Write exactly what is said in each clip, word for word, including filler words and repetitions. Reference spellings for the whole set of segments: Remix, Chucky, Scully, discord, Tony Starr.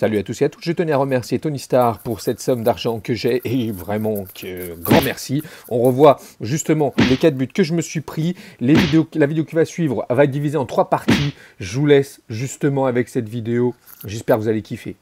Salut à tous et à toutes, je tenais à remercier Tony Starr pour cette somme d'argent que j'ai et vraiment que, grand merci. On revoit justement les quatre buts que je me suis pris. Les vidéos, la vidéo qui va suivre va être divisée en trois parties. Je vous laisse justement avec cette vidéo, j'espère que vous allez kiffer.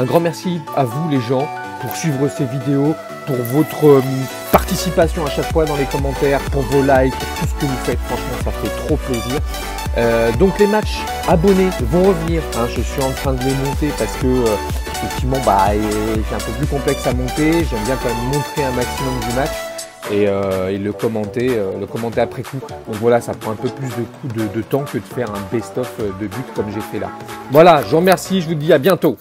Un grand merci à vous les gens pour suivre ces vidéos, pour votre euh, participation à chaque fois dans les commentaires, pour vos likes, tout ce que vous faites, franchement ça fait trop plaisir. Euh, donc les matchs abonnés vont revenir, hein. Je suis en train de les monter parce que euh, effectivement bah, c'est un peu plus complexe à monter, j'aime bien quand même montrer un maximum du match. Et, euh, et le commenter, euh, le commenter après coup. Donc voilà, ça prend un peu plus de, coup de, de temps que de faire un best-of de but comme j'ai fait là. Voilà, je vous remercie, je vous dis à bientôt.